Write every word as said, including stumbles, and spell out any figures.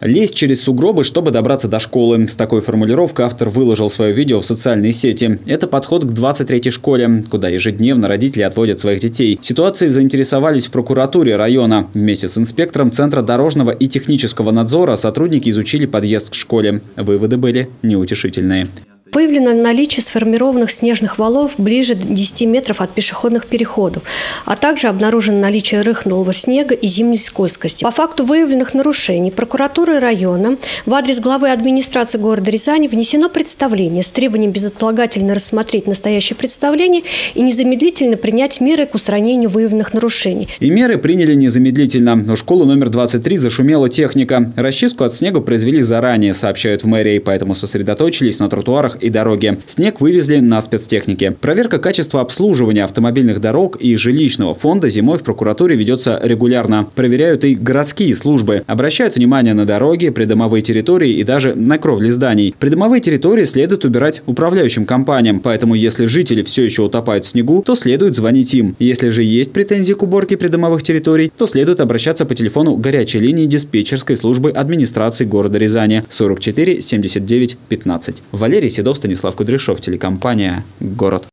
Лезть через сугробы, чтобы добраться до школы. С такой формулировкой автор выложил свое видео в социальные сети. Это подход к двадцать третьей школе, куда ежедневно родители отводят своих детей. Ситуацией заинтересовались в прокуратуре района. Вместе с инспектором Центра дорожного и технического надзора сотрудники изучили подъезд к школе. Выводы были неутешительные. Выявлено наличие сформированных снежных валов ближе десяти метров от пешеходных переходов, а также обнаружено наличие рыхлого снега и зимней скользкости. По факту выявленных нарушений прокуратурой района в адрес главы администрации города Рязани внесено представление с требованием безотлагательно рассмотреть настоящее представление и незамедлительно принять меры к устранению выявленных нарушений. И меры приняли незамедлительно. У школы номер двадцать три зашумела техника. Расчистку от снега произвели заранее, сообщают в мэрии, поэтому сосредоточились на тротуарах и дороги. Снег вывезли на спецтехнике. Проверка качества обслуживания автомобильных дорог и жилищного фонда зимой в прокуратуре ведется регулярно. Проверяют и городские службы. Обращают внимание на дороги, придомовые территории и даже на кровли зданий. Придомовые территории следует убирать управляющим компаниям, поэтому если жители все еще утопают в снегу, то следует звонить им. Если же есть претензии к уборке придомовых территорий, то следует обращаться по телефону горячей линии диспетчерской службы администрации города Рязани сорок четыре семьдесят девять пятнадцать. Валерий Седов, Станислав Кудряшов, телекомпания «Город».